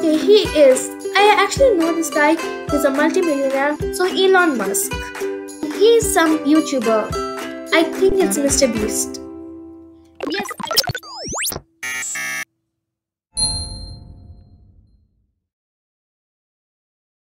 Okay, he is. I actually know this guy. He's a multi-millionaire. So Elon Musk. He's some YouTuber. I think it's MrBeast. Yes,